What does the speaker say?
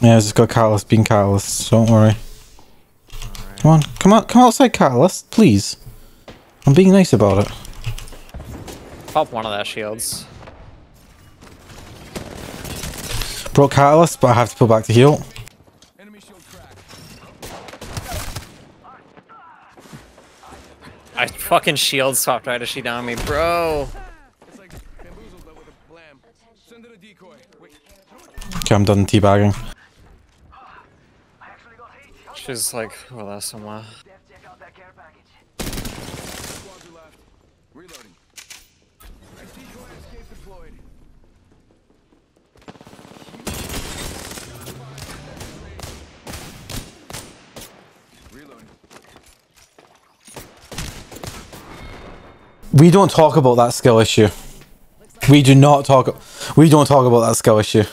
Yeah, I just got Catalyst being Catalyst, don't worry. Right. Come on, come outside, Catalyst, please. I'm being nice about it. Pop one of their shields. Broke Catalyst, but I have to pull back to heal. Enemy shield cracked. I fucking shield swapped right as she downed me, bro. It's like bamboozled, but with a blam. Send in a decoy. Wait. Okay, I'm done teabagging. She's like over there somewhere. Reloading. Decoy escape deployed. We don't talk about that skill issue. We don't talk about that skill issue.